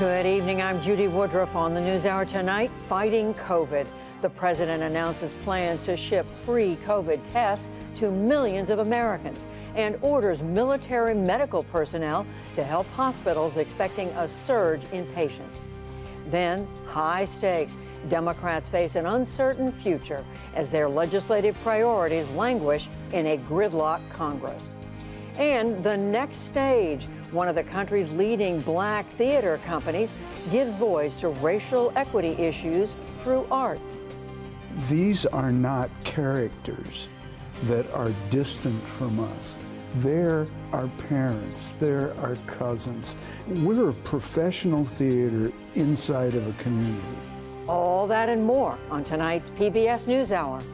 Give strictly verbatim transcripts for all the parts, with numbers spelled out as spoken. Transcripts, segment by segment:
Good evening. I'm Judy Woodruff on the NewsHour tonight. Fighting COVID. The president announces plans to ship free COVID tests to millions of Americans and orders military medical personnel to help hospitals expecting a surge in patients. Then, high stakes. Democrats face an uncertain future as their legislative priorities languish in a gridlock Congress. And the next stage, one of the country's leading black theater companies gives voice to racial equity issues through art. These are not characters that are distant from us. They're our parents, they're our cousins. We're a professional theater inside of a community. All that and more on tonight's P B S NewsHour.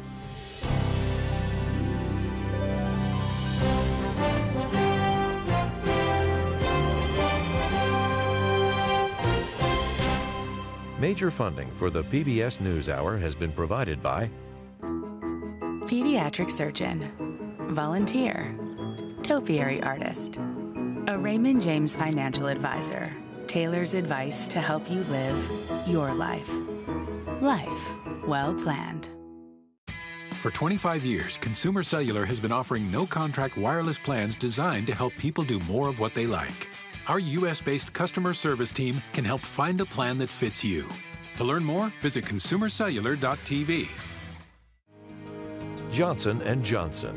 Major funding for the P B S NewsHour has been provided by pediatric surgeon, volunteer, topiary artist, a Raymond James financial advisor, tailors advice to help you live your life. Life well planned. For twenty-five years, Consumer Cellular has been offering no-contract wireless plans designed to help people do more of what they like. Our U S-based customer service team can help find a plan that fits you. To learn more, visit consumer cellular dot t v. Johnson and Johnson.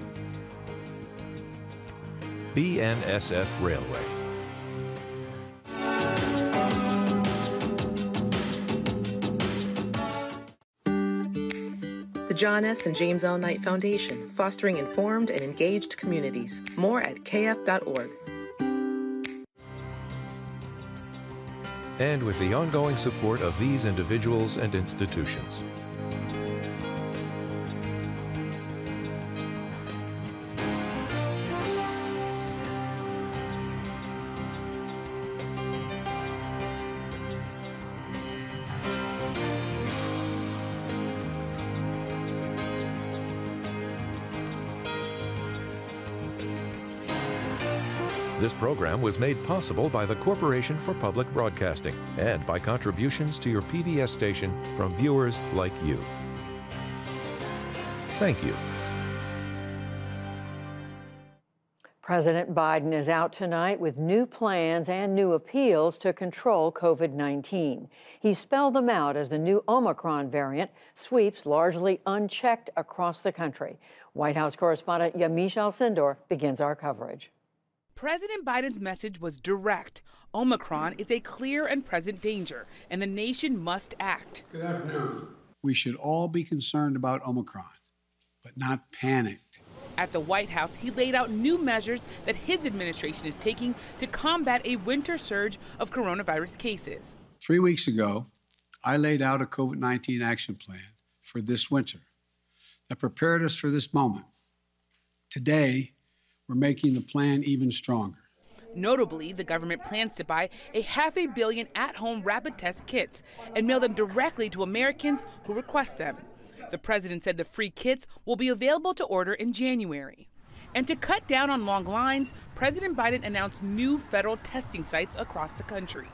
B N S F Railway. The John S. and James L. Knight Foundation, fostering informed and engaged communities. More at k f dot org. And with the ongoing support of these individuals and institutions. This program was made possible by the Corporation for Public Broadcasting and by contributions to your P B S station from viewers like you. Thank you. President Biden is out tonight with new plans and new appeals to control COVID nineteen. He spelled them out as the new Omicron variant sweeps largely unchecked across the country. White House correspondent Yamiche Alcindor begins our coverage. President Biden's message was direct. Omicron is a clear and present danger, and the nation must act. Good afternoon. We should all be concerned about Omicron, but not panicked. At the White House, he laid out new measures that his administration is taking to combat a winter surge of coronavirus cases. Three weeks ago, I laid out a COVID nineteen action plan for this winter that prepared us for this moment. Today, we're making the plan even stronger. Notably, the government plans to buy a half a billion at-home rapid test kits and mail them directly to Americans who request them. The president said the free kits will be available to order in January. And to cut down on long lines, President Biden announced new federal testing sites across the country.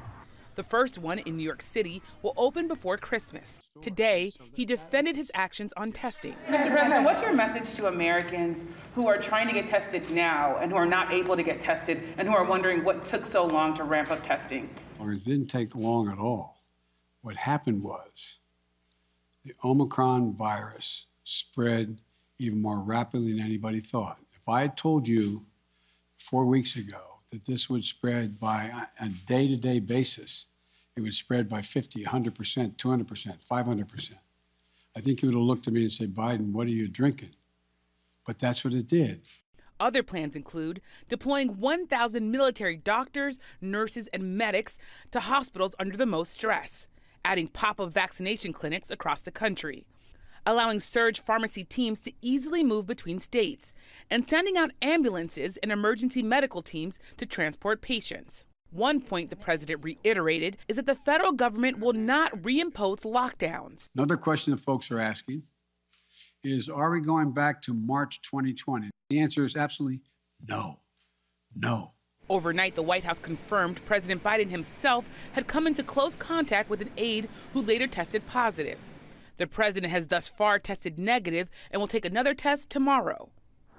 The first one in New York City will open before Christmas. Today, he defended his actions on testing. Mister President, what's your message to Americans who are trying to get tested now and who are not able to get tested and who are wondering what took so long to ramp up testing? Well, it didn't take long at all. What happened was the Omicron virus spread even more rapidly than anybody thought. If I had told you four weeks ago that this would spread by a day-to-day basis, it would spread by fifty, one hundred percent, two hundred percent, five hundred percent. I think you would have looked at me and said, Biden, what are you drinking? But that's what it did. Other plans include deploying one thousand military doctors, nurses, and medics to hospitals under the most stress, adding pop-up vaccination clinics across the country, allowing surge pharmacy teams to easily move between states, and sending out ambulances and emergency medical teams to transport patients. One point the president reiterated is that the federal government will not reimpose lockdowns. Another question that folks are asking is, are we going back to March twenty twenty? The answer is absolutely no, no. Overnight, the White House confirmed President Biden himself had come into close contact with an aide who later tested positive. The president has thus far tested negative and will take another test tomorrow.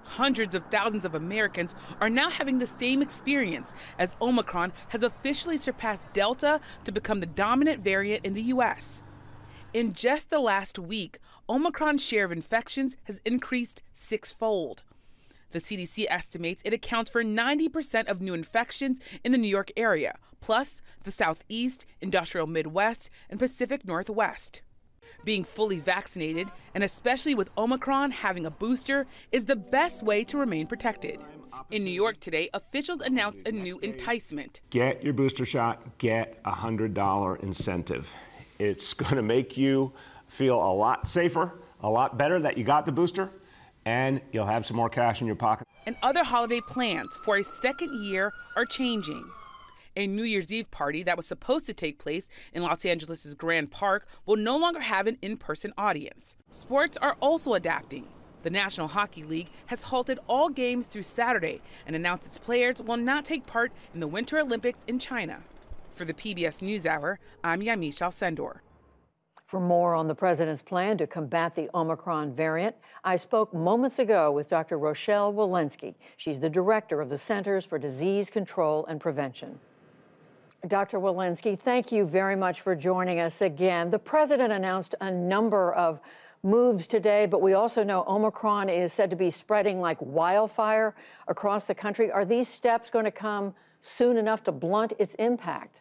Hundreds of thousands of Americans are now having the same experience as Omicron has officially surpassed Delta to become the dominant variant in the U S. In just the last week, Omicron's share of infections has increased sixfold. The C D C estimates it accounts for ninety percent of new infections in the New York area, plus the Southeast, Industrial Midwest, and Pacific Northwest. Being fully vaccinated, and especially with Omicron, having a booster is the best way to remain protected. In New York today, officials announced a new enticement. Get your booster shot, get a one hundred dollars incentive. It's going to make you feel a lot safer, a lot better that you got the booster, and you'll have some more cash in your pocket. And other holiday plans for a second year are changing. A New Year's Eve party that was supposed to take place in Los Angeles' Grand Park will no longer have an in-person audience. Sports are also adapting. The National Hockey League has halted all games through Saturday and announced its players will not take part in the Winter Olympics in China. For the P B S NewsHour, I'm Yamiche Alcindor. For more on the president's plan to combat the Omicron variant, I spoke moments ago with Doctor Rochelle Walensky. She's the director of the Centers for Disease Control and Prevention. Doctor Walensky, thank you very much for joining us again. The president announced a number of moves today, but we also know Omicron is said to be spreading like wildfire across the country. Are these steps going to come soon enough to blunt its impact?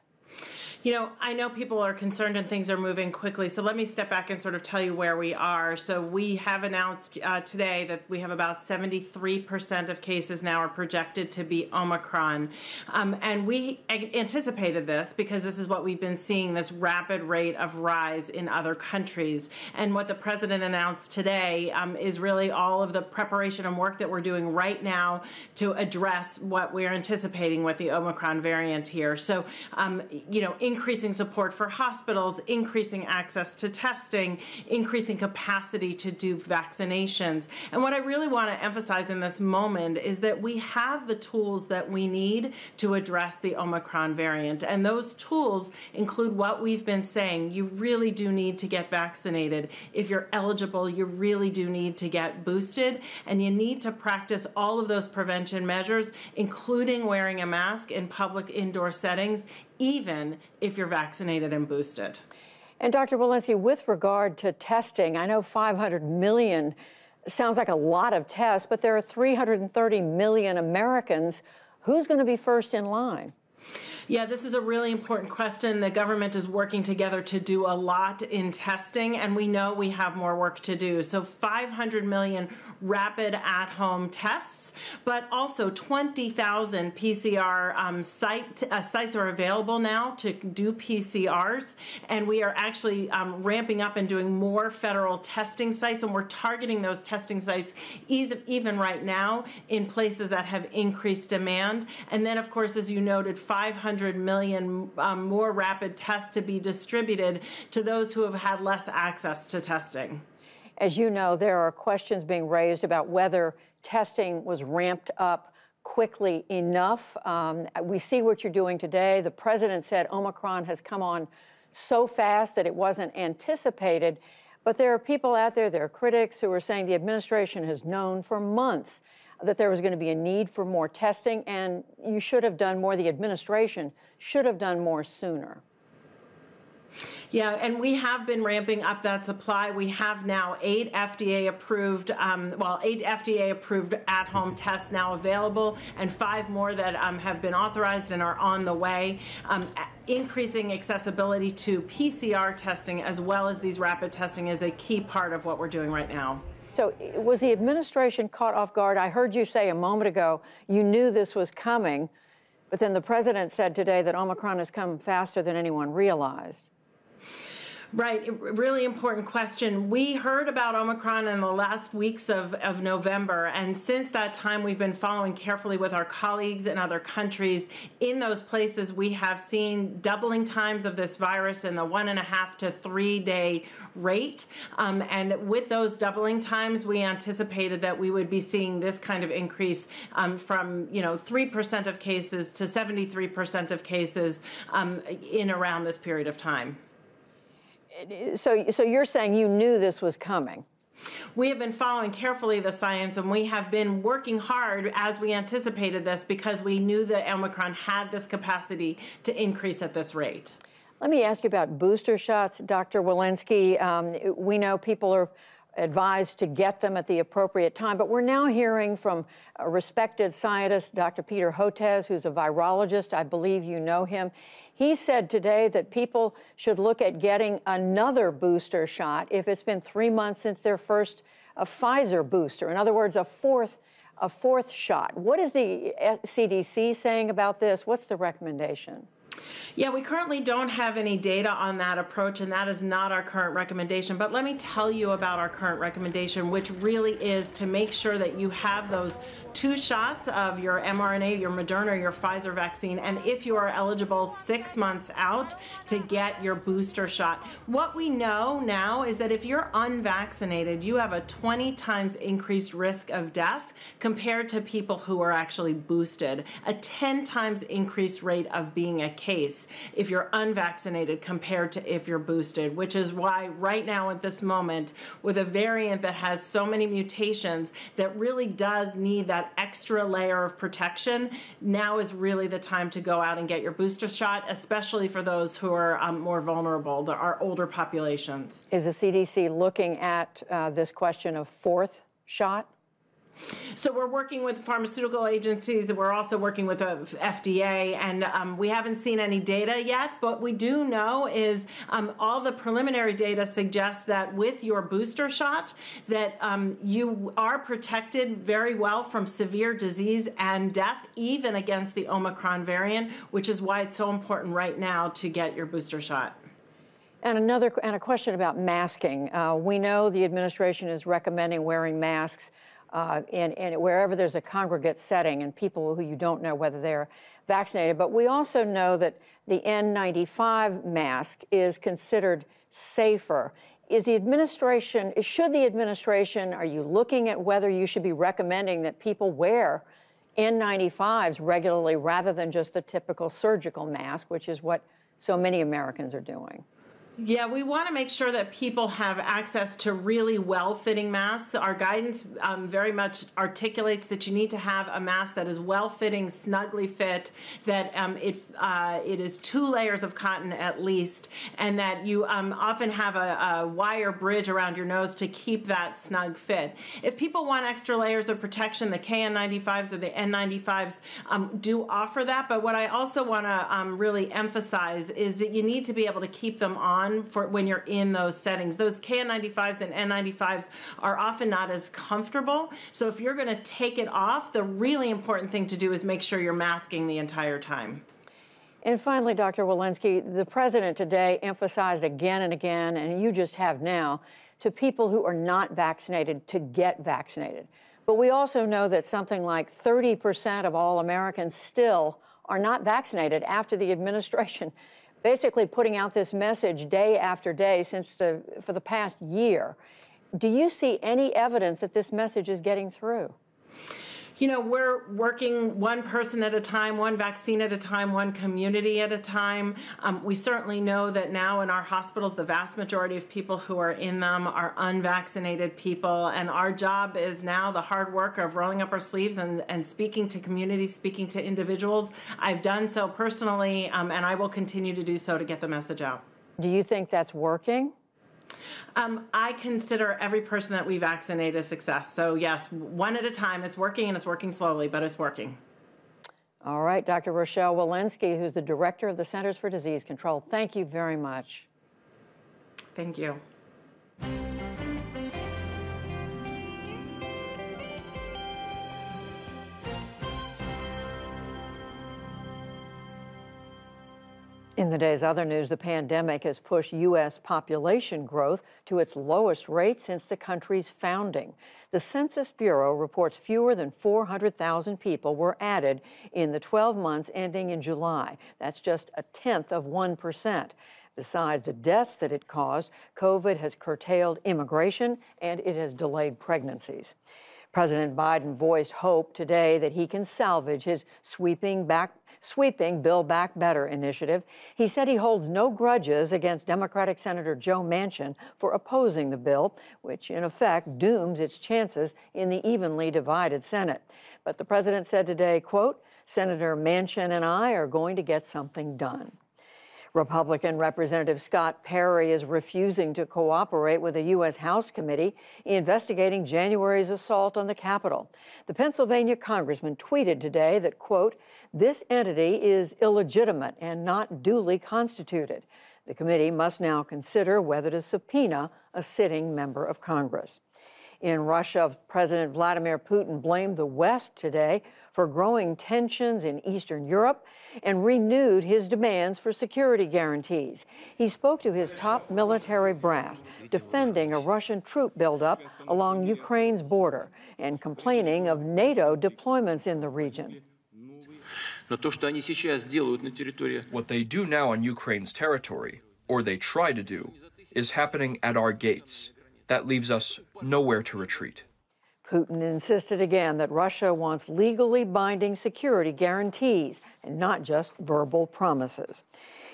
You know, I know people are concerned and things are moving quickly, so let me step back and sort of tell you where we are. So we have announced uh, today that we have about seventy-three percent of cases now are projected to be Omicron. Um, and we anticipated this because this is what we've been seeing, this rapid rate of rise in other countries. And what the president announced today um, is really all of the preparation and work that we're doing right now to address what we're anticipating with the Omicron variant here. So, um, you know, increasing support for hospitals, increasing access to testing, increasing capacity to do vaccinations. And what I really want to emphasize in this moment is that we have the tools that we need to address the Omicron variant. And those tools include what we've been saying. You really do need to get vaccinated. If you're eligible, you really do need to get boosted. And you need to practice all of those prevention measures, including wearing a mask in public indoor settings, even if you're vaccinated and boosted. And Doctor Walensky, with regard to testing, I know five hundred million sounds like a lot of tests, but there are three hundred thirty million Americans. Who's going to be first in line? Yeah, this is a really important question. The government is working together to do a lot in testing, and we know we have more work to do. So five hundred million rapid at-home tests, but also twenty thousand P C R um, site, uh, sites are available now to do P C Rs, and we are actually um, ramping up and doing more federal testing sites, and we're targeting those testing sites even right now in places that have increased demand. And then, of course, as you noted, five hundred million um, more rapid tests to be distributed to those who have had less access to testing. As you know, there are questions being raised about whether testing was ramped up quickly enough. Um, we see what you're doing today. The president said Omicron has come on so fast that it wasn't anticipated. But there are people out there, there are critics who are saying the administration has known for months that there was going to be a need for more testing, and you should have done more, the administration should have done more sooner. Yeah, and we have been ramping up that supply. We have now eight F D A-approved, um, well, eight F D A-approved at-home tests now available, and five more that um, have been authorized and are on the way, um, increasing accessibility to P C R testing as well as these rapid testing is a key part of what we're doing right now. So was the administration caught off guard? I heard you say a moment ago you knew this was coming, but then the president said today that Omicron has come faster than anyone realized. Right, really important question. We heard about Omicron in the last weeks of, of November, and since that time we've been following carefully with our colleagues in other countries. In those places we have seen doubling times of this virus in the one and a half to three day rate, um, and with those doubling times we anticipated that we would be seeing this kind of increase um, from you know three percent of cases to seventy-three percent of cases um, in around this period of time. So, so you're saying you knew this was coming? We have been following carefully the science, and we have been working hard as we anticipated this because we knew that Omicron had this capacity to increase at this rate. Let me ask you about booster shots, Doctor Walensky. Um, we know people are advised to get them at the appropriate time, but we're now hearing from a respected scientist, Doctor Peter Hotez, who's a virologist. I believe you know him. He said today that people should look at getting another booster shot if it's been three months since their first uh, Pfizer booster. In other words, a fourth, a fourth shot. What is the C D C saying about this? What's the recommendation? Yeah, we currently don't have any data on that approach, and that is not our current recommendation. But let me tell you about our current recommendation, which really is to make sure that you have those two shots of your mRNA, your Moderna, your Pfizer vaccine, and if you are eligible six months out to get your booster shot. What we know now is that if you're unvaccinated, you have a twenty times increased risk of death compared to people who are actually boosted, a ten times increased rate of being a case if you're unvaccinated compared to if you're boosted, which is why right now at this moment, with a variant that has so many mutations that really does need that extra layer of protection, now is really the time to go out and get your booster shot, especially for those who are um, more vulnerable, our older populations. Is the C D C looking at uh, this question of fourth shot? So we're working with pharmaceutical agencies, and we're also working with the F D A, and um, we haven't seen any data yet, but we do know is um, all the preliminary data suggests that with your booster shot that um, you are protected very well from severe disease and death, even against the Omicron variant, which is why it's so important right now to get your booster shot. And another and a question about masking. Uh, we know the administration is recommending wearing masks Uh, in, in wherever there's a congregate setting and people who you don't know whether they're vaccinated. But we also know that the N ninety-five mask is considered safer. Is the administration, should the administration, are you looking at whether you should be recommending that people wear N ninety-fives regularly rather than just the typical surgical mask, which is what so many Americans are doing? Yeah, we want to make sure that people have access to really well-fitting masks. Our guidance um, very much articulates that you need to have a mask that is well-fitting, snugly fit, that um, it, uh, it is two layers of cotton at least, and that you um, often have a, a wire bridge around your nose to keep that snug fit. If people want extra layers of protection, the K N ninety-fives or the N ninety-fives um, do offer that, but what I also want to um, really emphasize is that you need to be able to keep them on for when you're in those settings. Those K N ninety-fives and N ninety-fives are often not as comfortable. So if you're going to take it off, the really important thing to do is make sure you're masking the entire time. And finally, Doctor Walensky, the president today emphasized again and again, and you just have now, to people who are not vaccinated to get vaccinated. But we also know that something like thirty percent of all Americans still are not vaccinated after the administration basically putting out this message day after day since the, for the past year. Do you see any evidence that this message is getting through? You know, we're working one person at a time, one vaccine at a time, one community at a time. Um, we certainly know that now in our hospitals, the vast majority of people who are in them are unvaccinated people. And our job is now the hard work of rolling up our sleeves and, and speaking to communities, speaking to individuals. I've done so personally, um, and I will continue to do so to get the message out. Do you think that's working? Um, I consider every person that we vaccinate a success. So yes, one at a time. It's working, and it's working slowly, but it's working. All right, Doctor Rochelle Walensky, who's the director of the Centers for Disease Control. Thank you very much. Thank you. In the day's other news, the pandemic has pushed U S population growth to its lowest rate since the country's founding. The Census Bureau reports fewer than four hundred thousand people were added in the twelve months ending in July. That's just a tenth of one percent. Besides the deaths that it caused, COVID has curtailed immigration and it has delayed pregnancies. President Biden voiced hope today that he can salvage his sweeping back sweeping Build Back Better initiative. He said he holds no grudges against Democratic Senator Joe Manchin for opposing the bill, which in effect dooms its chances in the evenly divided Senate. But the president said today, quote, "Senator Manchin and I are going to get something done." Republican Representative Scott Perry is refusing to cooperate with a U S House committee investigating January's assault on the Capitol. The Pennsylvania congressman tweeted today that, quote, "This entity is illegitimate and not duly constituted. The committee must now consider whether to subpoena a sitting member of Congress." In Russia, President Vladimir Putin blamed the West today for growing tensions in Eastern Europe and renewed his demands for security guarantees. He spoke to his top military brass, defending a Russian troop buildup along Ukraine's border and complaining of NATO deployments in the region. What they do now on Ukraine's territory, or they try to do, is happening at our gates. That leaves us nowhere to retreat. Putin insisted again that Russia wants legally binding security guarantees and not just verbal promises.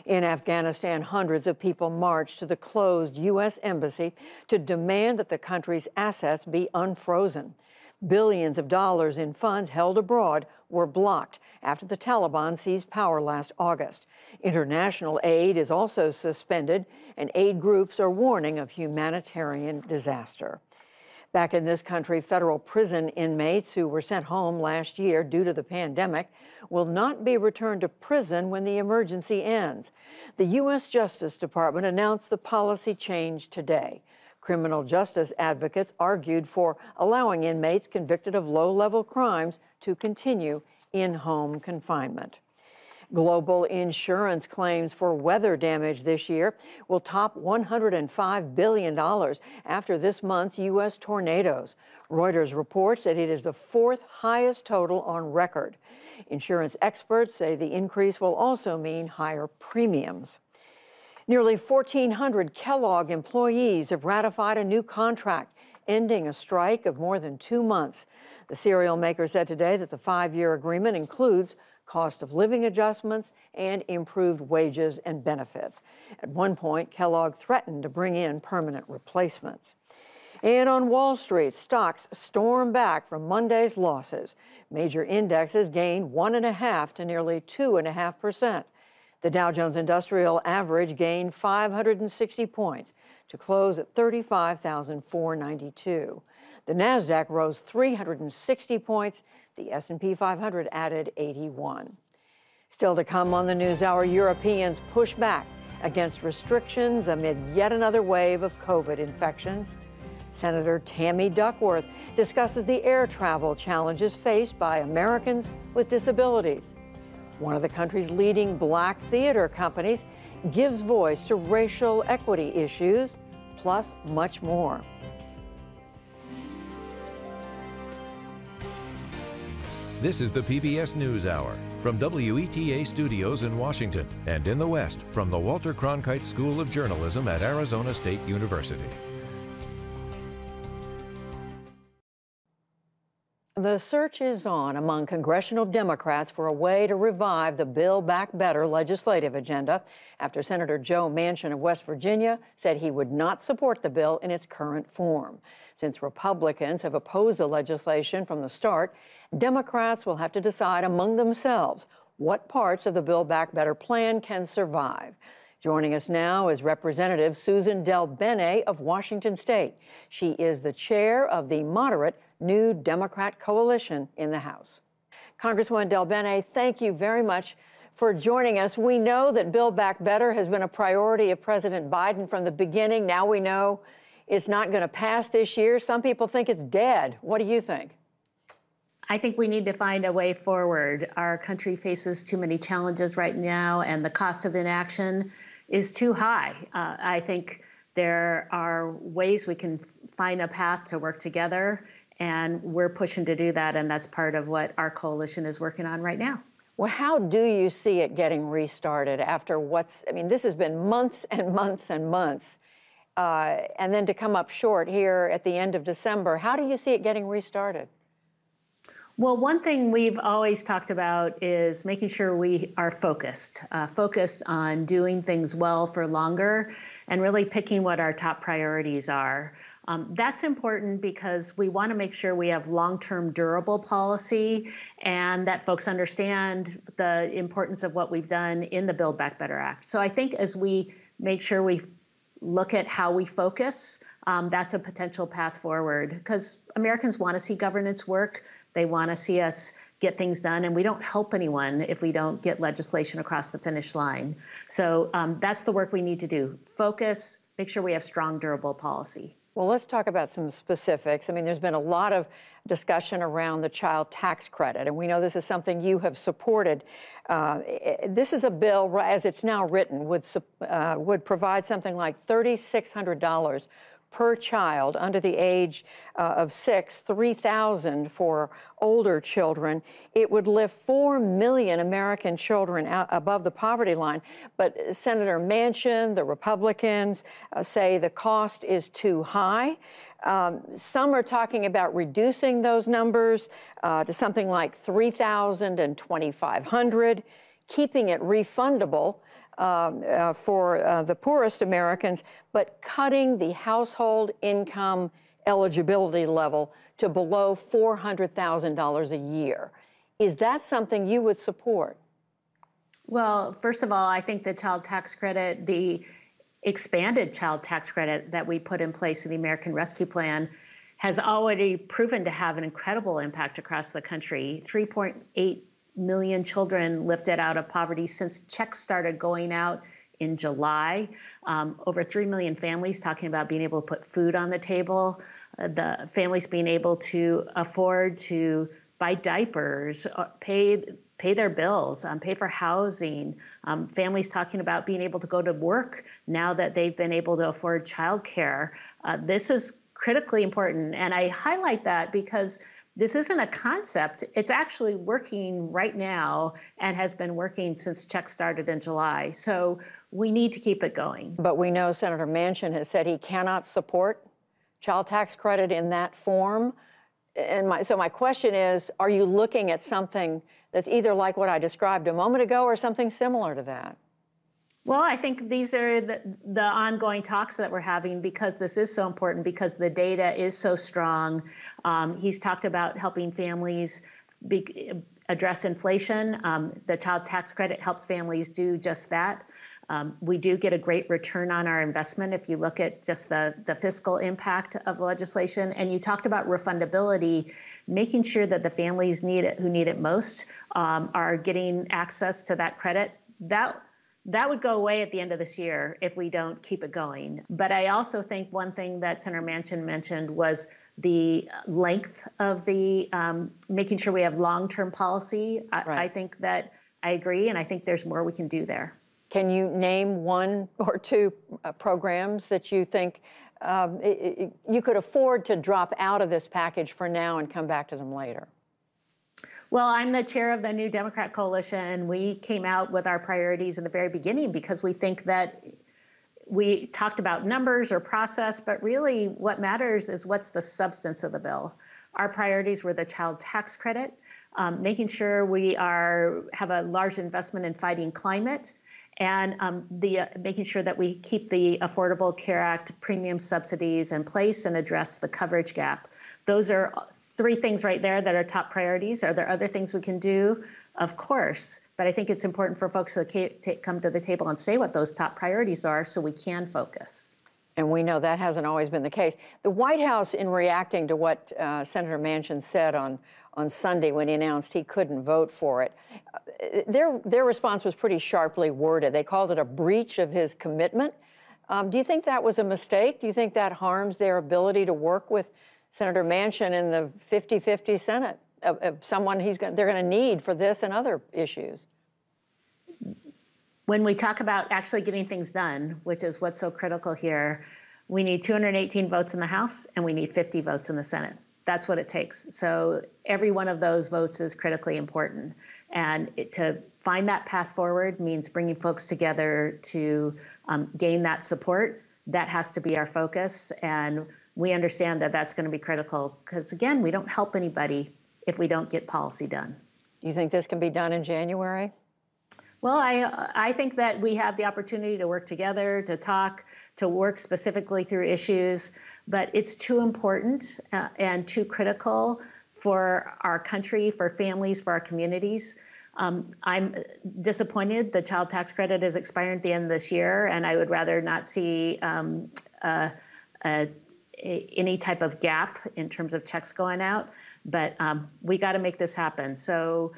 In Afghanistan, hundreds of people marched to the closed U S embassy to demand that the country's assets be unfrozen. Billions of dollars in funds held abroad were blocked after the Taliban seized power last August. International aid is also suspended, and aid groups are warning of humanitarian disaster. Back in this country, federal prison inmates who were sent home last year due to the pandemic will not be returned to prison when the emergency ends. The U S Justice Department announced the policy change today. Criminal justice advocates argued for allowing inmates convicted of low-level crimes to continue in home confinement. Global insurance claims for weather damage this year will top one hundred five billion dollars after this month's U S tornadoes. Reuters reports that it is the fourth highest total on record. Insurance experts say the increase will also mean higher premiums. Nearly fourteen hundred Kellogg employees have ratified a new contract, ending a strike of more than two months. The cereal maker said today that the five-year agreement includes cost of living adjustments and improved wages and benefits. At one point, Kellogg threatened to bring in permanent replacements. And on Wall Street, stocks stormed back from Monday's losses. Major indexes gained one and a half to nearly two and a half percent. The Dow Jones Industrial Average gained five hundred sixty points to close at thirty-five thousand four hundred ninety-two. The Nasdaq rose three hundred sixty points. The S and P five hundred added eighty-one. Still to come on the NewsHour, Europeans push back against restrictions amid yet another wave of COVID infections. Senator Tammy Duckworth discusses the air travel challenges faced by Americans with disabilities. One of the country's leading black theater companies gives voice to racial equity issues, plus much more. This is the P B S NewsHour from W E T A Studios in Washington and in the West from the Walter Cronkite School of Journalism at Arizona State University. The search is on among congressional Democrats for a way to revive the Build Back Better legislative agenda after Senator Joe Manchin of West Virginia said he would not support the bill in its current form. Since Republicans have opposed the legislation from the start, Democrats will have to decide among themselves what parts of the Build Back Better plan can survive. Joining us now is Representative Susan DelBene of Washington State. She is the chair of the moderate New Democrat coalition in the House. Congresswoman DelBene, thank you very much for joining us. We know that Build Back Better has been a priority of President Biden from the beginning. Now we know it's not going to pass this year. Some people think it's dead. What do you think? I think we need to find a way forward. Our country faces too many challenges right now, and the cost of inaction is too high. Uh, I think there are ways we can find a path to work together, and we're pushing to do that, and that's part of what our coalition is working on right now. Well, how do you see it getting restarted after what's, I mean, this has been months and months and months, uh, and then to come up short here at the end of December, how do you see it getting restarted? Well, one thing we've always talked about is making sure we are focused, uh, focused on doing things well for longer and really picking what our top priorities are. Um, that's important because we want to make sure we have long-term durable policy and that folks understand the importance of what we've done in the Build Back Better Act. So I think as we make sure we look at how we focus, um, that's a potential path forward because Americans want to see governance work. They want to see us get things done, and we don't help anyone if we don't get legislation across the finish line. So um, that's the work we need to do. Focus, make sure we have strong, durable policy. Well, let's talk about some specifics. I mean, there's been a lot of discussion around the child tax credit, and we know this is something you have supported. Uh, this is a bill, as it's now written, would, uh, would provide something like three thousand six hundred dollars per child under the age uh, of six, three thousand dollars for older children. It would lift four million American children out above the poverty line. But Senator Manchin, the Republicans, uh, say the cost is too high. Um, some are talking about reducing those numbers uh, to something like three thousand dollars and twenty-five hundred dollars, keeping it refundable Um, uh, for uh, the poorest Americans, but cutting the household income eligibility level to below four hundred thousand dollars a year. Is that something you would support? Well, first of all, I think the child tax credit, the expanded child tax credit that we put in place in the American Rescue Plan has already proven to have an incredible impact across the country. three point eight million children lifted out of poverty since checks started going out in July. Um, over three million families talking about being able to put food on the table, uh, the families being able to afford to buy diapers, uh, pay, pay their bills, um, pay for housing, um, families talking about being able to go to work now that they've been able to afford childcare. Uh, this is critically important. And I highlight that because this isn't a concept. It's actually working right now and has been working since checks started in July. So we need to keep it going. But we know Senator Manchin has said he cannot support child tax credit in that form. And my, so my question is, are you looking at something that's either like what I described a moment ago or something similar to that? Well, I think these are the, the ongoing talks that we're having because this is so important, because the data is so strong. Um, he's talked about helping families be, address inflation. Um, the child tax credit helps families do just that. Um, we do get a great return on our investment if you look at just the, the fiscal impact of the legislation. And you talked about refundability, making sure that the families need it, who need it most um, are getting access to that credit. That That would go away at the end of this year if we don't keep it going. But I also think one thing that Senator Manchin mentioned was the length of the, um, making sure we have long-term policy. I, right. I think that I agree, and I think there's more we can do there. Can you name one or two uh, programs that you think um, it, it, you could afford to drop out of this package for now and come back to them later? Well, I'm the chair of the New Democrat Coalition. We came out with our priorities in the very beginning because we think that we talked about numbers or process, but really what matters is what's the substance of the bill. Our priorities were the child tax credit, um, making sure we are have a large investment in fighting climate, and um, the, uh, making sure that we keep the Affordable Care Act premium subsidies in place and address the coverage gap. Those are three things right there that are top priorities. Are there other things we can do? Of course. But I think it's important for folks to come to the table and say what those top priorities are so we can focus. And we know that hasn't always been the case. The White House, in reacting to what uh, Senator Manchin said on, on Sunday when he announced he couldn't vote for it, their, their response was pretty sharply worded. They called it a breach of his commitment. Um, do you think that was a mistake? Do you think that harms their ability to work with Senator Manchin in the fifty-fifty Senate? of, of someone he's going they're going to need for this and other issues. When we talk about actually getting things done, which is what's so critical here, we need two hundred eighteen votes in the House and we need fifty votes in the Senate. That's what it takes. So every one of those votes is critically important. And it, to find that path forward means bringing folks together to um, gain that support. That has to be our focus. And we understand that that's going to be critical because, again, we don't help anybody if we don't get policy done. Do you think this can be done in January? Well, I I think that we have the opportunity to work together, to talk, to work specifically through issues, but it's too important uh, and too critical for our country, for families, for our communities. Um, I'm disappointed the child tax credit is expiring at the end of this year, and I would rather not see um, uh, uh, any type of gap in terms of checks going out, but um, we got to make this happen. So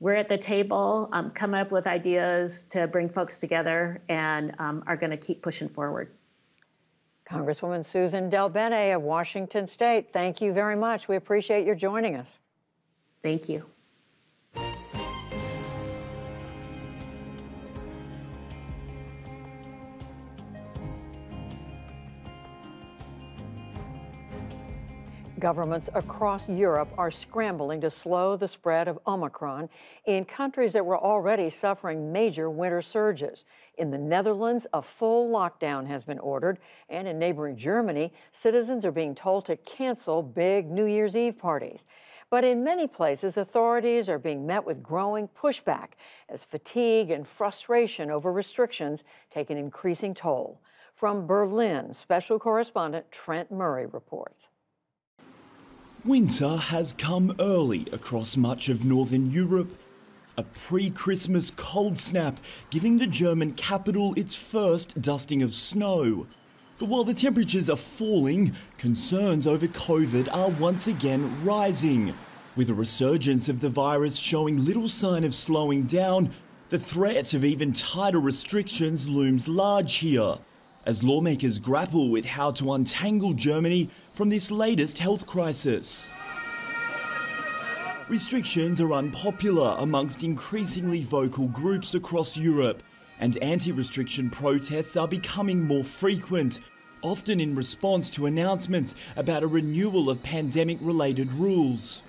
we're at the table, um, coming up with ideas to bring folks together, and um, are going to keep pushing forward. Congresswoman Susan DelBene of Washington State, thank you very much. We appreciate your joining us. Thank you. Governments across Europe are scrambling to slow the spread of Omicron in countries that were already suffering major winter surges. In the Netherlands, a full lockdown has been ordered, and in neighboring Germany, citizens are being told to cancel big New Year's Eve parties. But in many places, authorities are being met with growing pushback as fatigue and frustration over restrictions take an increasing toll. From Berlin, special correspondent Trent Murray reports. Winter has come early across much of northern Europe, a pre-Christmas cold snap giving the German capital its first dusting of snow. But while the temperatures are falling, concerns over COVID are once again rising, with a resurgence of the virus showing little sign of slowing down. The threat of even tighter restrictions looms large here, as lawmakers grapple with how to untangle Germany from this latest health crisis. Restrictions are unpopular amongst increasingly vocal groups across Europe, and anti-restriction protests are becoming more frequent, often in response to announcements about a renewal of pandemic-related rules.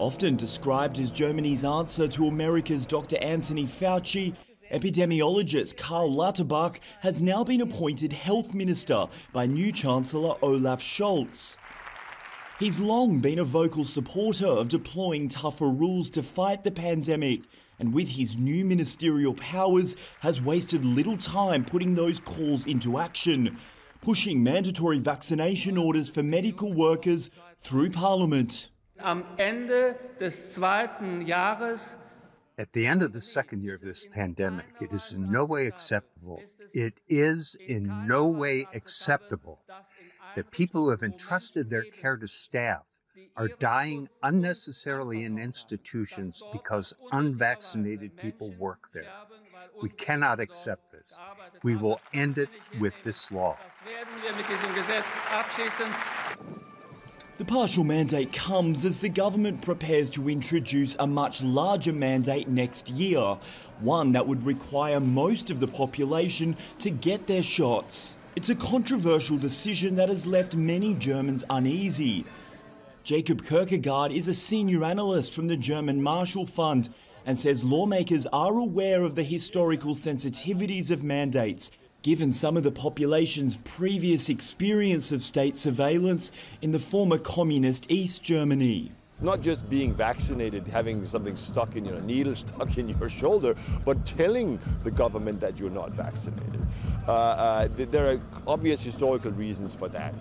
Often described as Germany's answer to America's Doctor Anthony Fauci, epidemiologist Karl Lauterbach has now been appointed health minister by new Chancellor Olaf Scholz. He's long been a vocal supporter of deploying tougher rules to fight the pandemic, and with his new ministerial powers has wasted little time putting those calls into action, pushing mandatory vaccination orders for medical workers through Parliament. Am Ende des zweiten Jahres At the end of the second year of this pandemic, it is in no way acceptable. It is in no way acceptable that people who have entrusted their care to staff are dying unnecessarily in institutions because unvaccinated people work there. We cannot accept this. We will end it with this law. The partial mandate comes as the government prepares to introduce a much larger mandate next year, one that would require most of the population to get their shots. It's a controversial decision that has left many Germans uneasy. Jacob Kierkegaard is a senior analyst from the German Marshall Fund and says lawmakers are aware of the historical sensitivities of mandates, given some of the population's previous experience of state surveillance in the former communist East Germany. Not just being vaccinated, having something stuck in your needle, stuck in your shoulder, but telling the government that you're not vaccinated. Uh, uh, there are obvious historical reasons for that.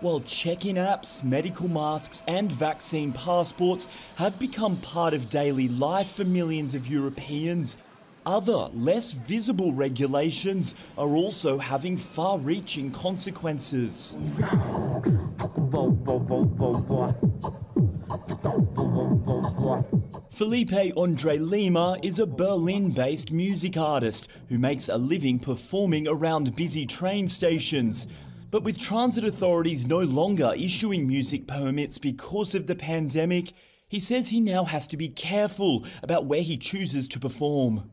While check-in apps, medical masks and vaccine passports have become part of daily life for millions of Europeans, other, less visible regulations are also having far-reaching consequences. Felipe Andre Lima is a Berlin-based music artist who makes a living performing around busy train stations. But with transit authorities no longer issuing music permits because of the pandemic, he says he now has to be careful about where he chooses to perform.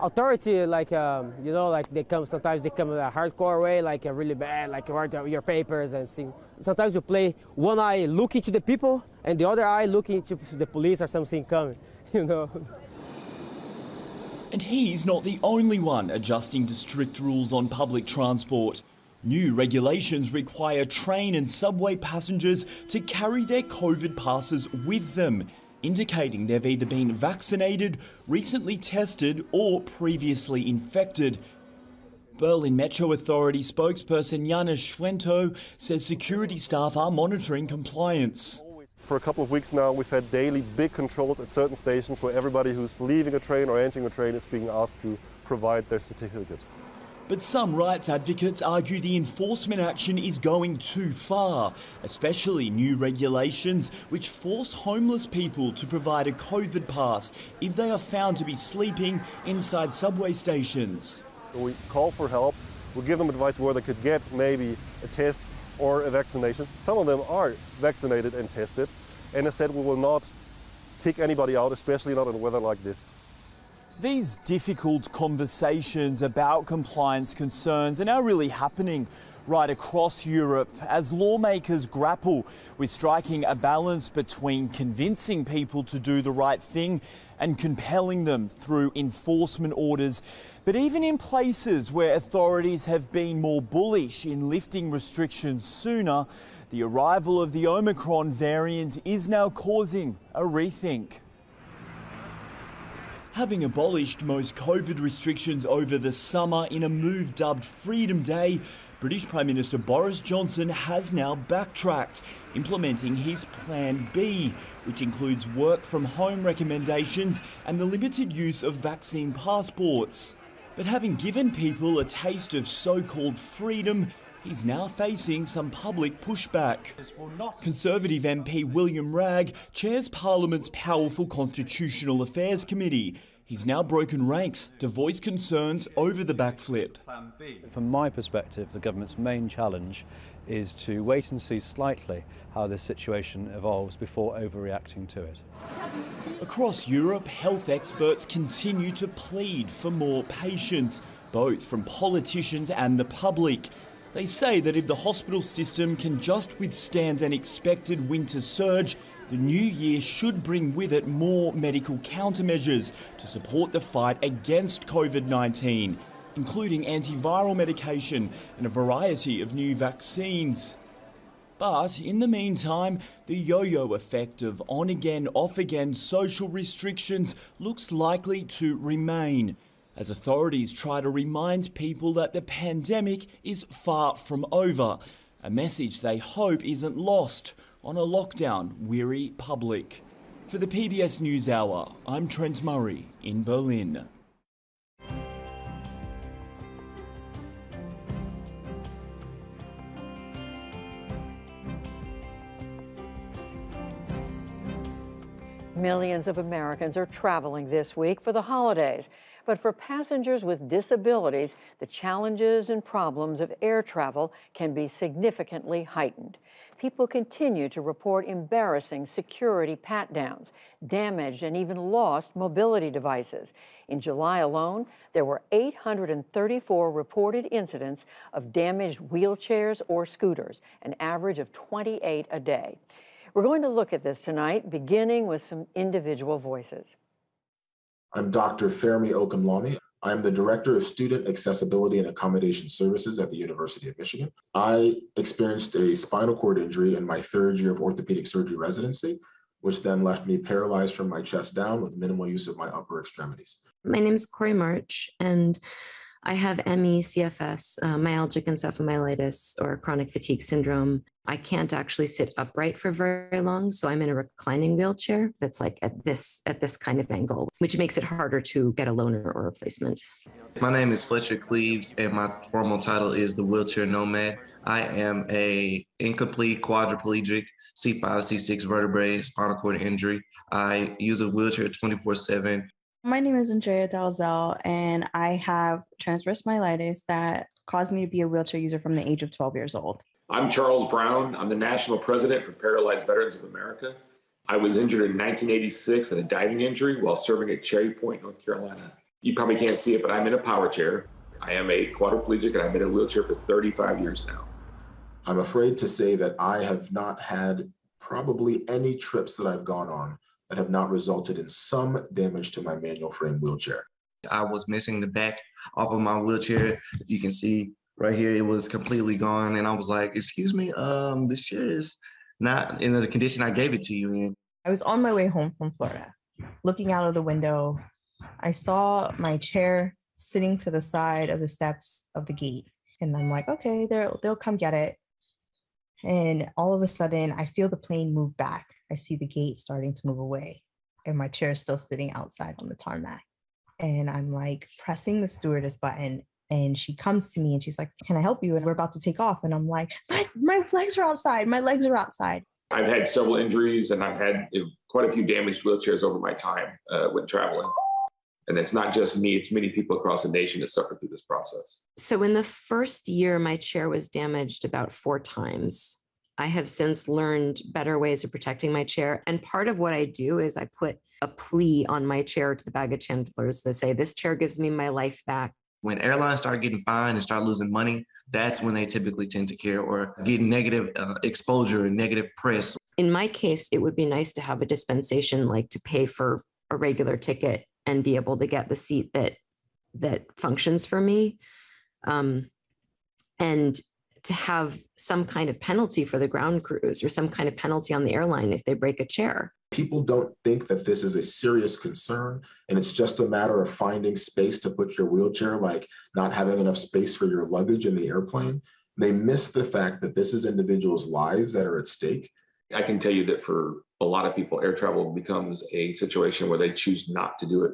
Authority, like, um, you know, like they come, sometimes they come in a hardcore way, like a really bad, like your papers and things. Sometimes you play one eye looking to the people and the other eye looking to the police or something coming, you know. And he's not the only one adjusting to strict rules on public transport. New regulations require train and subway passengers to carry their COVID passes with them, indicating they've either been vaccinated, recently tested, or previously infected. Berlin Metro Authority spokesperson Janusz Szwento says security staff are monitoring compliance. For a couple of weeks now, we've had daily big controls at certain stations where everybody who's leaving a train or entering a train is being asked to provide their certificate. But some rights advocates argue the enforcement action is going too far, especially new regulations which force homeless people to provide a COVID pass if they are found to be sleeping inside subway stations. We call for help, we give them advice where they could get maybe a test or a vaccination. Some of them are vaccinated and tested, and I said we will not kick anybody out, especially not in weather like this. These difficult conversations about compliance concerns are now really happening right across Europe as lawmakers grapple with striking a balance between convincing people to do the right thing and compelling them through enforcement orders. But even in places where authorities have been more bullish in lifting restrictions sooner, the arrival of the Omicron variant is now causing a rethink. Having abolished most COVID restrictions over the summer in a move dubbed Freedom Day, British Prime Minister Boris Johnson has now backtracked, implementing his Plan B, which includes work from home recommendations and the limited use of vaccine passports. But having given people a taste of so-called freedom, he's now facing some public pushback. Conservative M P William Ragg chairs Parliament's powerful Constitutional Affairs Committee. He's now broken ranks to voice concerns over the backflip. From my perspective, the government's main challenge is to wait and see slightly how this situation evolves before overreacting to it. Across Europe, health experts continue to plead for more patience, both from politicians and the public. They say that if the hospital system can just withstand an expected winter surge, the new year should bring with it more medical countermeasures to support the fight against COVID nineteen, including antiviral medication and a variety of new vaccines. But in the meantime, the yo-yo effect of on-again, off-again social restrictions looks likely to remain, as authorities try to remind people that the pandemic is far from over, a message they hope isn't lost on a lockdown-weary public. For the P B S NewsHour, I'm Trent Murray in Berlin. Millions of Americans are traveling this week for the holidays. But for passengers with disabilities, the challenges and problems of air travel can be significantly heightened. People continue to report embarrassing security pat-downs, damaged and even lost mobility devices. In July alone, there were eight hundred thirty-four reported incidents of damaged wheelchairs or scooters, an average of twenty-eight a day. We're going to look at this tonight, beginning with some individual voices. I'm Doctor Fermi Okamlami. I'm the Director of Student Accessibility and Accommodation Services at the University of Michigan. I experienced a spinal cord injury in my third year of orthopedic surgery residency, which then left me paralyzed from my chest down with minimal use of my upper extremities. My name is Corey March, and I have M E, C F S, uh, myalgic encephalomyelitis, or chronic fatigue syndrome. I can't actually sit upright for very long, so I'm in a reclining wheelchair that's like at this at this kind of angle, which makes it harder to get a loaner or a replacement. My name is Fletcher Cleaves, and my formal title is the Wheelchair Nomad. I am a incomplete quadriplegic, C five, C six vertebrae, spinal cord injury. I use a wheelchair twenty-four seven. My name is Andrea Dalzell, and I have transverse myelitis that caused me to be a wheelchair user from the age of twelve years old. I'm Charles Brown. I'm the national president for Paralyzed Veterans of America. I was injured in nineteen eighty-six in a diving injury while serving at Cherry Point, North Carolina. You probably can't see it, but I'm in a power chair. I am a quadriplegic and I've been in a wheelchair for thirty-five years now. I'm afraid to say that I have not had probably any trips that I've gone on that have not resulted in some damage to my manual frame wheelchair. I was missing the back off of my wheelchair. You can see right here, it was completely gone. And I was like, excuse me, um, this chair is not in the condition I gave it to you in. I was on my way home from Florida, looking out of the window. I saw my chair sitting to the side of the steps of the gate. And I'm like, okay, they'll they'll come get it. And all of a sudden, I feel the plane move back. I see the gate starting to move away. And my chair is still sitting outside on the tarmac. And I'm like pressing the stewardess button. And she comes to me and she's like, can I help you? And we're about to take off. And I'm like, my, my legs are outside. My legs are outside. I've had several injuries and I've had quite a few damaged wheelchairs over my time uh, when traveling. And it's not just me, it's many people across the nation that suffer through this process. So in the first year, my chair was damaged about four times. I have since learned better ways of protecting my chair. And part of what I do is I put a plea on my chair to the bag of chandlers that say, this chair gives me my life back. When airlines start getting fined and start losing money, that's when they typically tend to care or get negative uh, exposure and negative press. In my case, it would be nice to have a dispensation like to pay for a regular ticket and be able to get the seat that that functions for me. Um, and to have some kind of penalty for the ground crews or some kind of penalty on the airline if they break a chair. People don't think that this is a serious concern, and it's just a matter of finding space to put your wheelchair, like not having enough space for your luggage in the airplane. They miss the fact that this is individuals' lives that are at stake. I can tell you that for a lot of people, air travel becomes a situation where they choose not to do it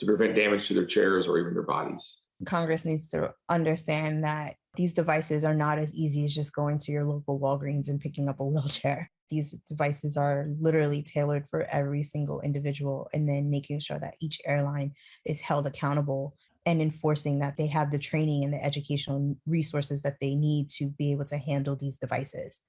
to prevent damage to their chairs or even their bodies. Congress needs to understand that these devices are not as easy as just going to your local Walgreens and picking up a wheelchair. These devices are literally tailored for every single individual, and then making sure that each airline is held accountable and enforcing that they have the training and the educational resources that they need to be able to handle these devices.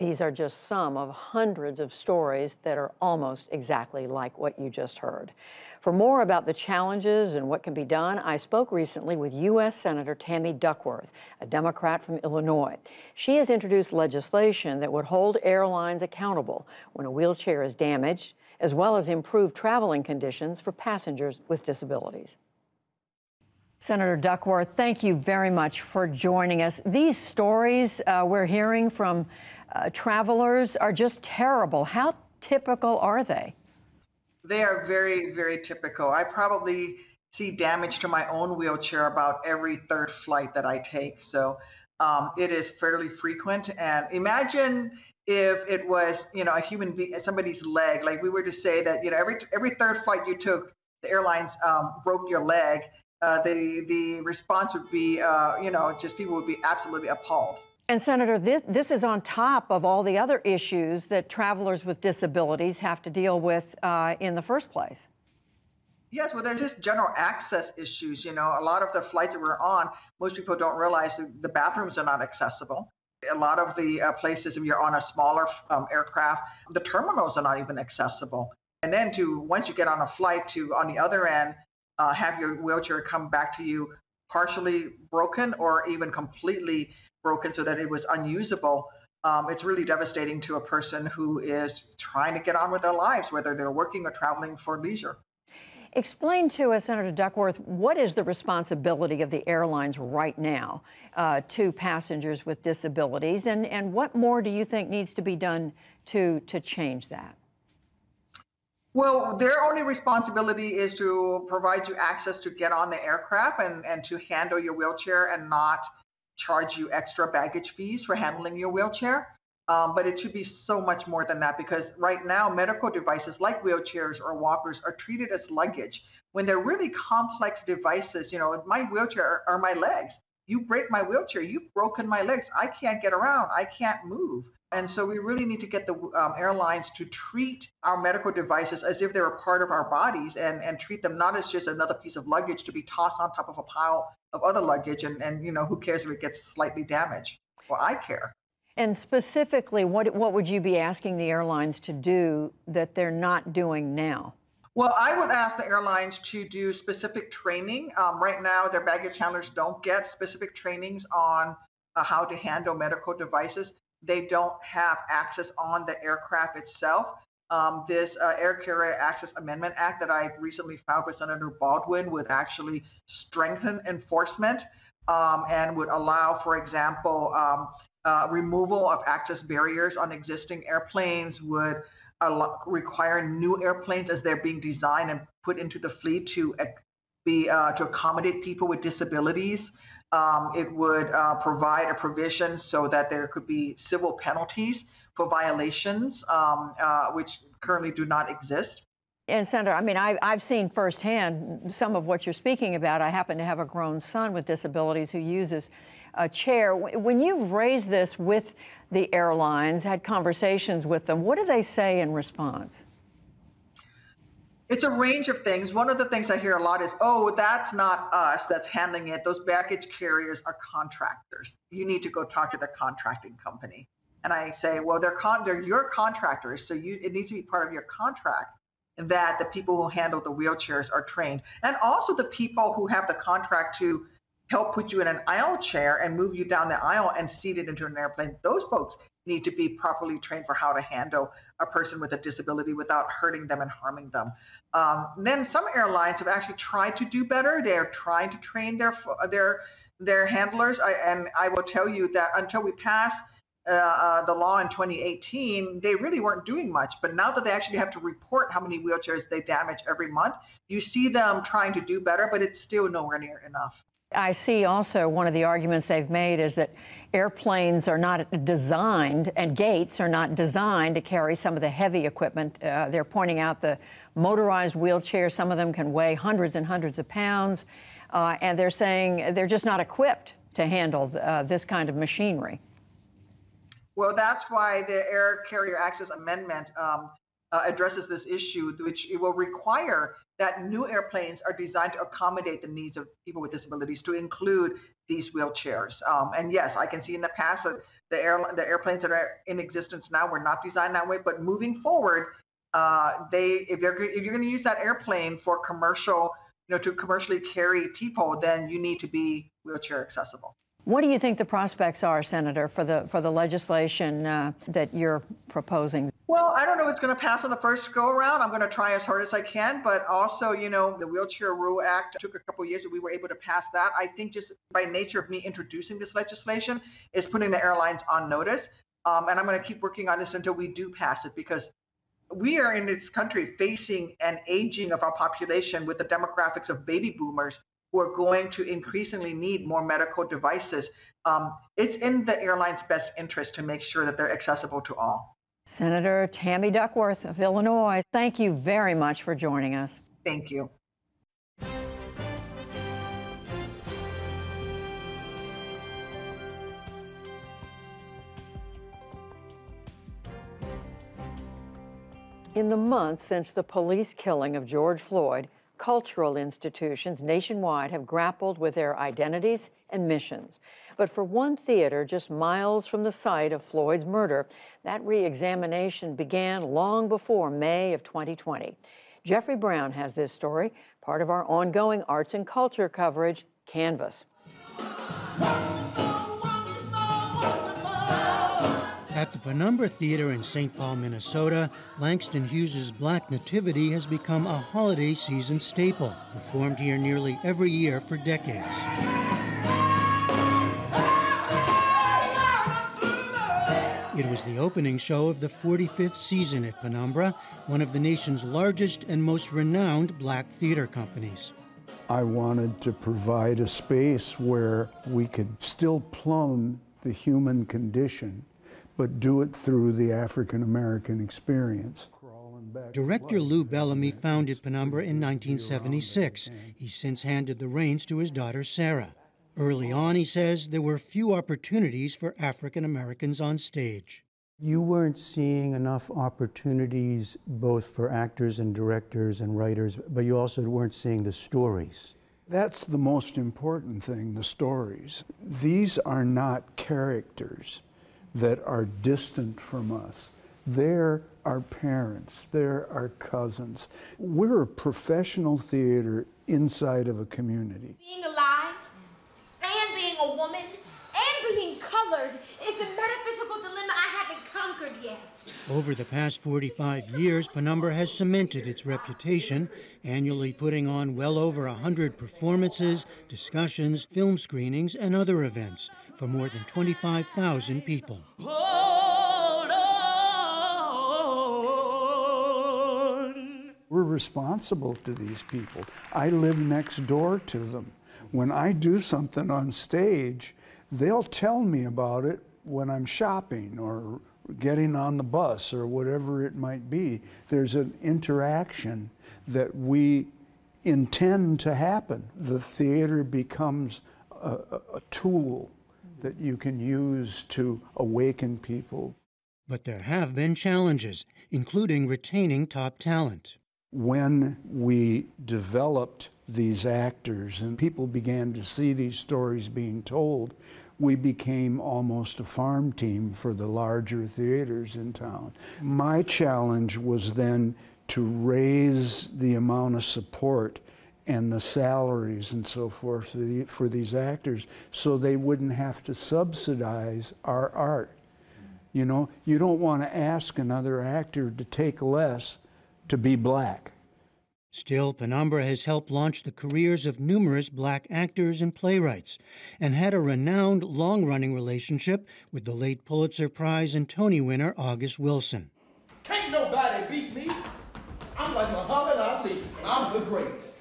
These are just some of hundreds of stories that are almost exactly like what you just heard. For more about the challenges and what can be done, I spoke recently with U S Senator Tammy Duckworth, a Democrat from Illinois. She has introduced legislation that would hold airlines accountable when a wheelchair is damaged, as well as improve traveling conditions for passengers with disabilities. Senator Duckworth, thank you very much for joining us. These stories uh, we're hearing from uh, travelers are just terrible. How typical are they? They are very, very typical. I probably see damage to my own wheelchair about every third flight that I take. So um, it is fairly frequent. And imagine if it was, you know, a human being, somebody's leg. Like we were to say that, you know, every every third flight you took, the airlines um, broke your leg. Uh, the the response would be, uh, you know, just people would be absolutely appalled. And Senator, this, this is on top of all the other issues that travelers with disabilities have to deal with uh, in the first place. Yes, well, they're just general access issues. You know, a lot of the flights that we're on, most people don't realize that the bathrooms are not accessible. A lot of the uh, places, if you're on a smaller um, aircraft, the terminals are not even accessible. And then to once you get on a flight to on the other end, Uh, have your wheelchair come back to you partially broken or even completely broken so that it was unusable. Um, it's really devastating to a person who is trying to get on with their lives, whether they're working or traveling for leisure. Explain to us, Senator Duckworth, what is the responsibility of the airlines right now uh, to passengers with disabilities, and, and what more do you think needs to be done to, to change that? Well, their only responsibility is to provide you access to get on the aircraft and, and to handle your wheelchair and not charge you extra baggage fees for handling your wheelchair. Um, but it should be so much more than that, because right now medical devices like wheelchairs or walkers are treated as luggage when they're really complex devices. You know, my wheelchair are my legs. You break my wheelchair, you've broken my legs. I can't get around. I can't move. And so we really need to get the um, airlines to treat our medical devices as if they're a part of our bodies, and, and treat them not as just another piece of luggage to be tossed on top of a pile of other luggage. And, and you know, who cares if it gets slightly damaged? Well, I care. And specifically, what what would you be asking the airlines to do that they're not doing now? Well, I would ask the airlines to do specific training. Um, right now, their baggage handlers don't get specific trainings on uh, how to handle medical devices. They don't have access on the aircraft itself. Um, this uh, Air Carrier Access Amendment Act that I recently filed with Senator Baldwin would actually strengthen enforcement um, and would allow, for example, um, uh, removal of access barriers on existing airplanes, would allow, require new airplanes as they're being designed and put into the fleet to uh, be uh, to accommodate people with disabilities. Um, it would uh, provide a provision so that there could be civil penalties for violations, um, uh, which currently do not exist. And Senator, I mean, I, I've seen firsthand some of what you're speaking about. I happen to have a grown son with disabilities who uses a chair. When you've raised this with the airlines, had conversations with them, what do they say in response? It's a range of things. One of the things I hear a lot is, oh, that's not us that's handling it. Those baggage carriers are contractors. You need to go talk to the contracting company. And I say, well, they're, con- they're your contractors, so you, it needs to be part of your contract that the people who handle the wheelchairs are trained. And also the people who have the contract to help put you in an aisle chair and move you down the aisle and seat it into an airplane, those folks need to be properly trained for how to handle a person with a disability without hurting them and harming them. Um, and then some airlines have actually tried to do better. They're trying to train their their their handlers. I, and I will tell you that until we passed uh, uh, the law in twenty eighteen, they really weren't doing much. But now that they actually have to report how many wheelchairs they damage every month, you see them trying to do better, but it's still nowhere near enough. I see also one of the arguments they've made is that airplanes are not designed, and gates are not designed to carry some of the heavy equipment. Uh, they're pointing out the motorized wheelchairs, some of them can weigh hundreds and hundreds of pounds, uh, and they're saying they're just not equipped to handle uh, this kind of machinery. Well, that's why the Air Carrier Access Amendment um, Uh, addresses this issue, which it will require that new airplanes are designed to accommodate the needs of people with disabilities, to include these wheelchairs. Um, and yes, I can see in the past that the, air, the airplanes that are in existence now were not designed that way. But moving forward, uh, they if you're if you're going to use that airplane for commercial, you know, to commercially carry people, then you need to be wheelchair accessible. What do you think the prospects are, Senator, for the for the legislation uh, that you're proposing? Well, I don't know what's going to pass on the first go-around. I'm going to try as hard as I can. But also, you know, the Wheelchair Rule Act took a couple of years, but we were able to pass that. I think just by nature of me introducing this legislation is putting the airlines on notice. Um, and I'm going to keep working on this until we do pass it, because we are in this country facing an aging of our population with the demographics of baby boomers who are going to increasingly need more medical devices. Um, it's in the airline's best interest to make sure that they're accessible to all. Senator Tammy Duckworth of Illinois, thank you very much for joining us. Thank you. In the month since the police killing of George Floyd, cultural institutions nationwide have grappled with their identities and missions. But for one theater just miles from the site of Floyd's murder, that re-examination began long before May of twenty twenty. Jeffrey Brown has this story, part of our ongoing arts and culture coverage, Canvas. At the Penumbra Theater in Saint Paul, Minnesota, Langston Hughes' Black Nativity has become a holiday season staple, performed here nearly every year for decades. It was the opening show of the forty-fifth season at Penumbra, one of the nation's largest and most renowned black theater companies. I wanted to provide a space where we could still plumb the human condition, but do it through the African-American experience. Director Lou Bellamy founded Penumbra in nineteen seventy-six. He's since handed the reins to his daughter, Sarah. Early on, he says, there were few opportunities for African-Americans on stage. You weren't seeing enough opportunities both for actors and directors and writers, but you also weren't seeing the stories. That's the most important thing, the stories. These are not characters that are distant from us. They're our parents, they're our cousins. We're a professional theater inside of a community. Being alive and being a woman and being colored is a metaphysical dilemma I haven't conquered yet. Over the past forty-five years, Penumbra has cemented its reputation, annually putting on well over one hundred performances, discussions, film screenings, and other events for more than twenty-five thousand people. Hold on. We're responsible to these people. I live next door to them. When I do something on stage, they'll tell me about it when I'm shopping or getting on the bus or whatever it might be. There's an interaction that we intend to happen. The theater becomes a, a tool that you can use to awaken people. But there have been challenges, including retaining top talent. When we developed these actors and people began to see these stories being told, we became almost a farm team for the larger theaters in town. My challenge was then to raise the amount of support and the salaries and so forth for, the, for these actors so they wouldn't have to subsidize our art. You know, you don't want to ask another actor to take less to be black. Still, Penumbra has helped launch the careers of numerous black actors and playwrights and had a renowned, long-running relationship with the late Pulitzer Prize and Tony winner August Wilson. Can't nobody beat me. I'm like Muhammad Ali. I'm the greatest.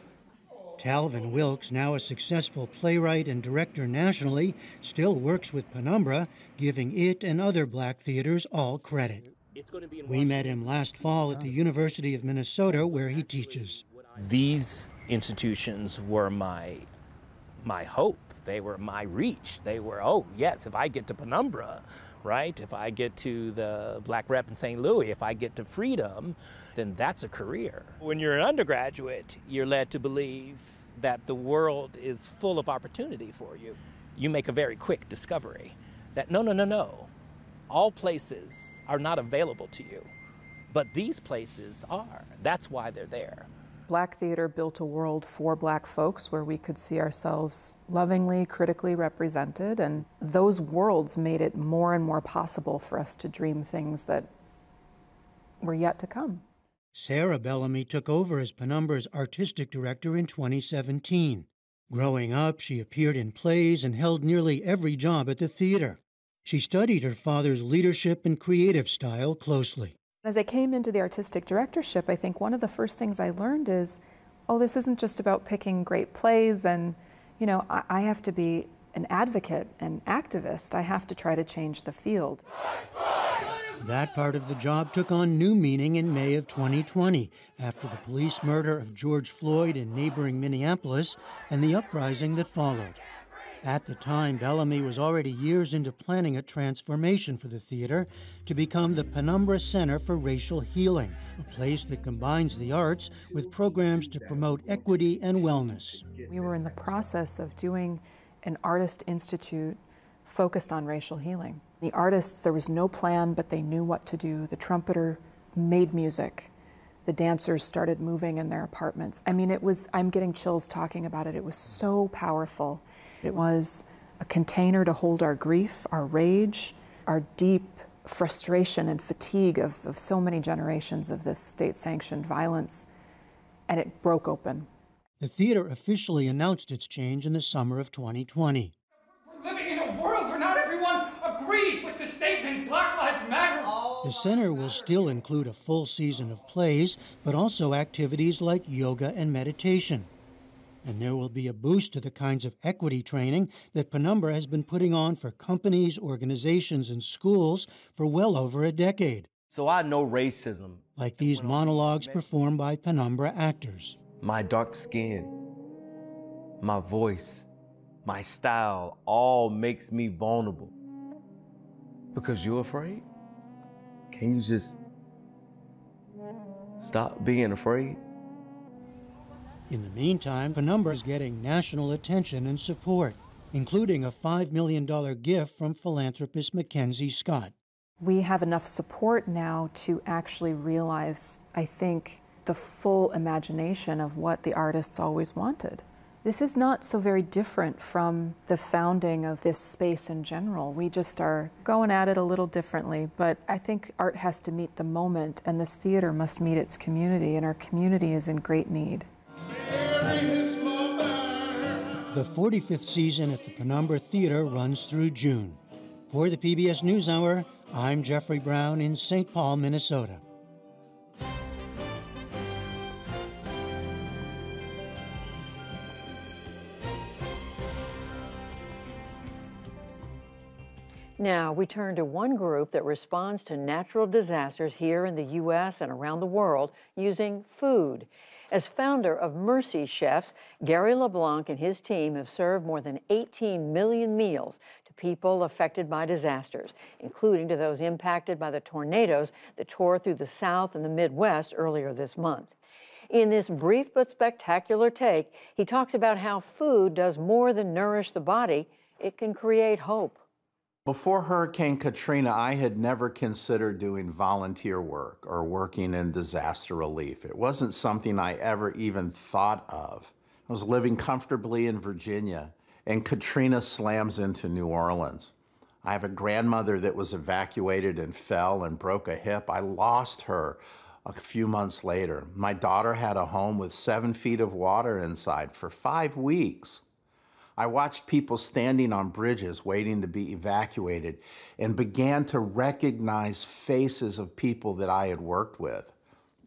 Talvin Wilkes, now a successful playwright and director nationally, still works with Penumbra, giving it and other black theaters all credit. We met him last fall at the University of Minnesota, where he teaches. These institutions were my, my hope. They were my reach. They were, oh, yes, if I get to Penumbra, right, if I get to the Black Rep in Saint Louis, if I get to Freedom, then that's a career. When you're an undergraduate, you're led to believe that the world is full of opportunity for you. You make a very quick discovery that no, no, no, no. All places are not available to you, but these places are. That's why they're there. Black theater built a world for black folks where we could see ourselves lovingly, critically represented, and those worlds made it more and more possible for us to dream things that were yet to come. Sarah Bellamy took over as Penumbra's artistic director in twenty seventeen. Growing up, she appeared in plays and held nearly every job at the theater. She studied her father's leadership and creative style closely. As I came into the artistic directorship, I think one of the first things I learned is, oh, this isn't just about picking great plays and, you know, I, I have to be an advocate, an activist. I have to try to change the field. That part of the job took on new meaning in May of twenty twenty, after the police murder of George Floyd in neighboring Minneapolis and the uprising that followed. At the time, Bellamy was already years into planning a transformation for the theater to become the Penumbra Center for Racial Healing, a place that combines the arts with programs to promote equity and wellness. We were in the process of doing an artist institute focused on racial healing. The artists, there was no plan, but they knew what to do. The trumpeter made music. The dancers started moving in their apartments. I mean, it was, I'm getting chills talking about it. It was so powerful. It was a container to hold our grief, our rage, our deep frustration and fatigue of, of so many generations of this state-sanctioned violence, and it broke open. The theater officially announced its change in the summer of twenty twenty. We're living in a world where not everyone agrees with the statement, Black Lives Matter. The center will still include a full season of plays, but also activities like yoga and meditation. And there will be a boost to the kinds of equity training that Penumbra has been putting on for companies, organizations, and schools for well over a decade. So I know racism. Like these monologues performed by Penumbra actors. My dark skin, my voice, my style all makes me vulnerable. Because you're afraid? Can you just stop being afraid? In the meantime, Penumbra is getting national attention and support, including a five million dollars gift from philanthropist Mackenzie Scott. We have enough support now to actually realize, I think, the full imagination of what the artists always wanted. This is not so very different from the founding of this space in general. We just are going at it a little differently, but I think art has to meet the moment, and this theater must meet its community, and our community is in great need. The forty-fifth season at the Penumbra Theater runs through June. For the P B S NewsHour, I'm Jeffrey Brown in Saint Paul, Minnesota. Now we turn to one group that responds to natural disasters here in the U S and around the world using food. As founder of Mercy Chefs, Gary LeBlanc and his team have served more than eighteen million meals to people affected by disasters, including to those impacted by the tornadoes that tore through the South and the Midwest earlier this month. In this brief but spectacular take, he talks about how food does more than nourish the body. It can create hope. Before Hurricane Katrina, I had never considered doing volunteer work or working in disaster relief. It wasn't something I ever even thought of. I was living comfortably in Virginia, and Katrina slams into New Orleans. I have a grandmother that was evacuated and fell and broke a hip. I lost her a few months later. My daughter had a home with seven feet of water inside for five weeks. I watched people standing on bridges waiting to be evacuated and began to recognize faces of people that I had worked with.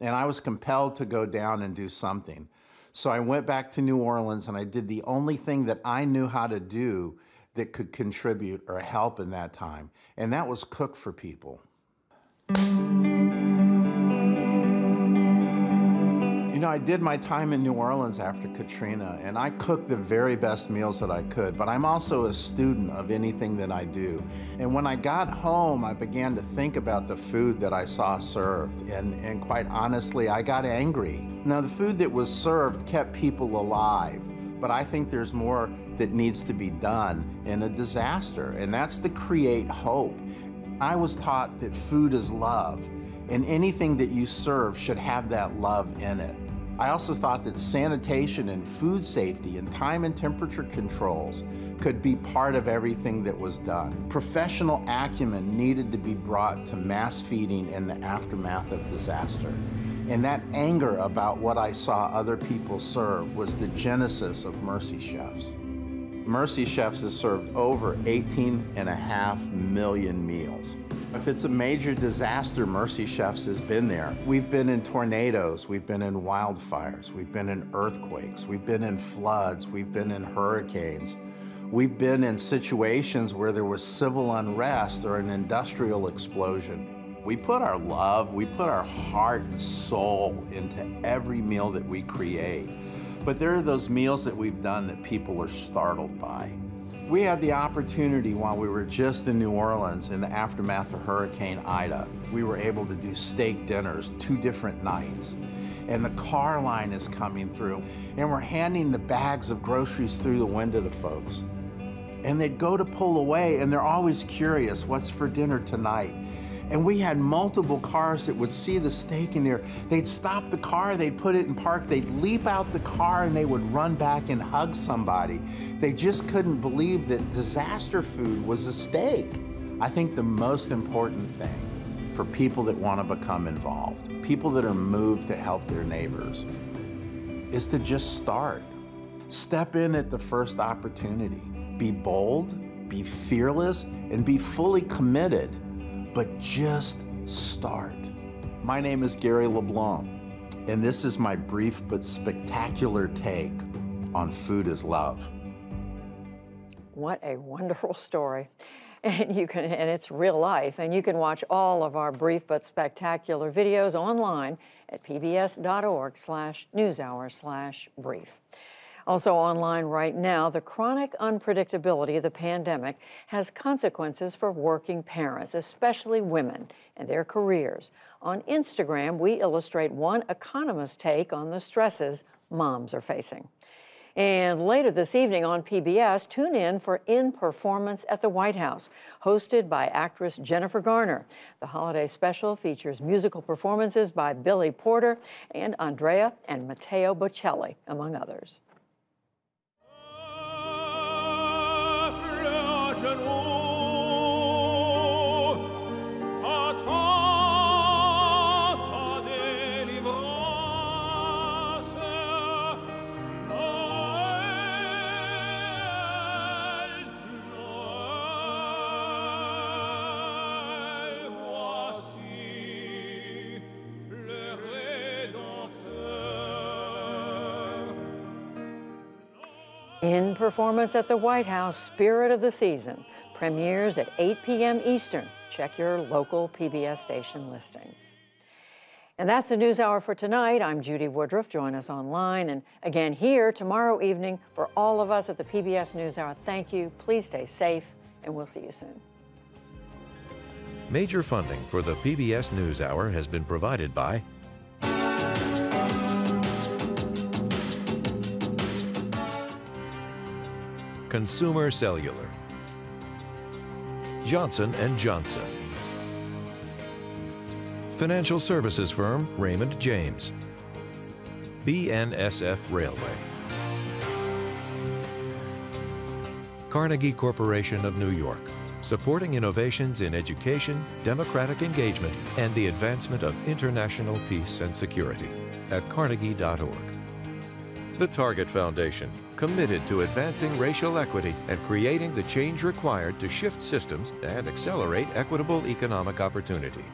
And I was compelled to go down and do something. So I went back to New Orleans and I did the only thing that I knew how to do that could contribute or help in that time. And that was cook for people. You know, I did my time in New Orleans after Katrina, and I cooked the very best meals that I could, but I'm also a student of anything that I do. And when I got home, I began to think about the food that I saw served, and, and quite honestly, I got angry. Now, the food that was served kept people alive, but I think there's more that needs to be done in a disaster, and that's to create hope. I was taught that food is love, and anything that you serve should have that love in it. I also thought that sanitation and food safety and time and temperature controls could be part of everything that was done. Professional acumen needed to be brought to mass feeding in the aftermath of disaster. And that anger about what I saw other people serve was the genesis of Mercy Chefs. Mercy Chefs has served over eighteen and a half million meals. If it's a major disaster, Mercy Chefs has been there. We've been in tornadoes, we've been in wildfires, we've been in earthquakes, we've been in floods, we've been in hurricanes. We've been in situations where there was civil unrest or an industrial explosion. We put our love, we put our heart and soul into every meal that we create. But there are those meals that we've done that people are startled by. We had the opportunity while we were just in New Orleans in the aftermath of Hurricane Ida. We were able to do steak dinners two different nights. And the car line is coming through. And we're handing the bags of groceries through the window to folks. And they'd go to pull away and they're always curious, what's for dinner tonight? And we had multiple cars that would see the steak in there. They'd stop the car, they'd put it in park, they'd leap out the car and they would run back and hug somebody. They just couldn't believe that disaster food was a steak. I think the most important thing for people that want to become involved, people that are moved to help their neighbors, is to just start. Step in at the first opportunity. Be bold, be fearless, and be fully committed. But just start. My name is Gary LeBlanc, and this is my brief but spectacular take on Food is Love. What a wonderful story. And you can, and it's real life, and you can watch all of our brief but spectacular videos online at p b s dot org slash newshour slash brief. Also online right now, the chronic unpredictability of the pandemic has consequences for working parents, especially women, and their careers. On Instagram, we illustrate one economist's take on the stresses moms are facing. And later this evening on P B S, tune in for In Performance at the White House, hosted by actress Jennifer Garner. The holiday special features musical performances by Billy Porter and Andrea and Matteo Bocelli, among others. In Performance at the White House, Spirit of the Season, premieres at eight p m Eastern. Check your local P B S station listings. And that's the News Hour for tonight. I'm Judy Woodruff. Join us online and again here tomorrow evening. For all of us at the P B S NewsHour, thank you. Please stay safe, and we'll see you soon. Major funding for the P B S NewsHour has been provided by Consumer Cellular, Johnson and Johnson, financial services firm Raymond James, B N S F Railway, Carnegie Corporation of New York, supporting innovations in education, democratic engagement, and the advancement of international peace and security at carnegie dot org. The Target Foundation, committed to advancing racial equity and creating the change required to shift systems and accelerate equitable economic opportunity.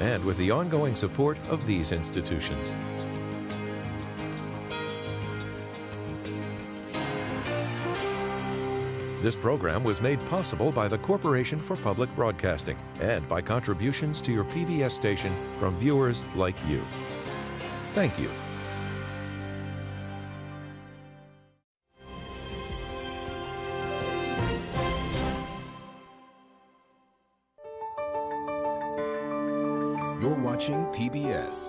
And with the ongoing support of these institutions. This program was made possible by the Corporation for Public Broadcasting and by contributions to your P B S station from viewers like you. Thank you. You're watching P B S.